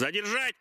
Задержать!